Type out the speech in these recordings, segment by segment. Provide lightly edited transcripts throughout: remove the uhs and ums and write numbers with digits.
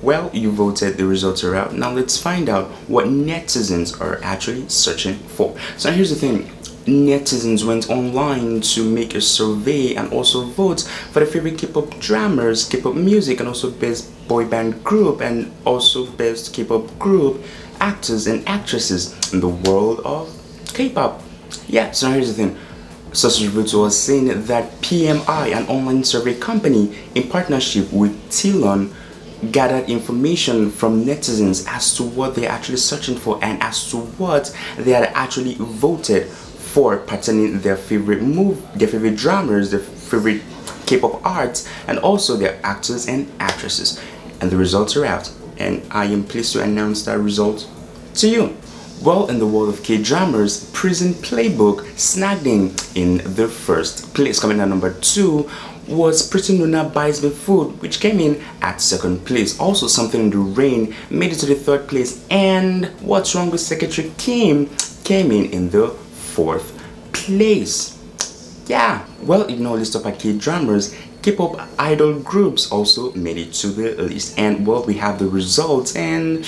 Well, you voted, the results are out. Now let's find out what netizens are actually searching for. So here's the thing. Netizens went online to make a survey and also vote for their favorite K-pop dramas, K-pop music, and also best boy band group, and also best K-pop group, actors and actresses in the world of K-pop. Yeah, so here's the thing. Such reports were saying that PMI, an online survey company in partnership with Tilon, gathered information from netizens as to what they're actually searching for and as to what they had actually voted for pertaining their favorite move, their favorite dramas, their favorite K-pop arts, and also their actors and actresses. And the results are out, and I am pleased to announce that result to you. Well, in the world of K-dramas, Prison Playbook snagged in the first place. Coming at number 2 was Pretty Noona Buys Me Food, which came in at 2nd place. Also, Something in the Rain made it to the 3rd place, and What's Wrong With Secretary Kim came in the 4th place. Yeah, well, in all list of K-dramas, K-pop idol groups also made it to the list, and well, we have the results, and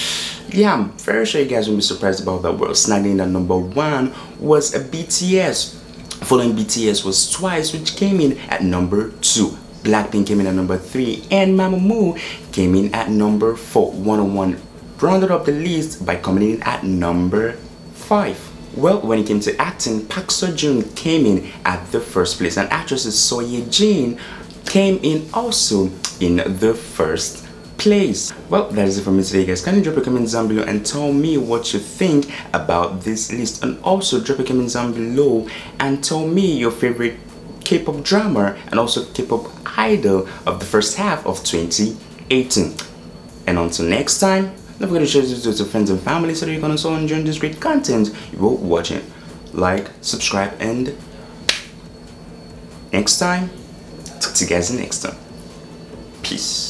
yeah, I'm very sure you guys won't be surprised about that. Well, snagging in at number 1 was BTS. Following BTS was TWICE, which came in at number 2. Blackpink came in at number 3, and Mamamoo came in at number 4. 101 rounded up the list by coming in at number 5. Well, when it came to acting, Park Seo-joon came in at the 1st place, and actresses So Ye Jin came in also in the 1st place. Well, that is it for me today, guys. Kindly drop a comment down below and tell me what you think about this list, and also drop a comment down below and tell me your favorite K-pop drama and also K-pop idol of the first half of 2018. And until next time, don't forget to share this video to friends and family so that you can also enjoy this great content you were watching. Like, subscribe, and next time, talk to you guys next time. Peace.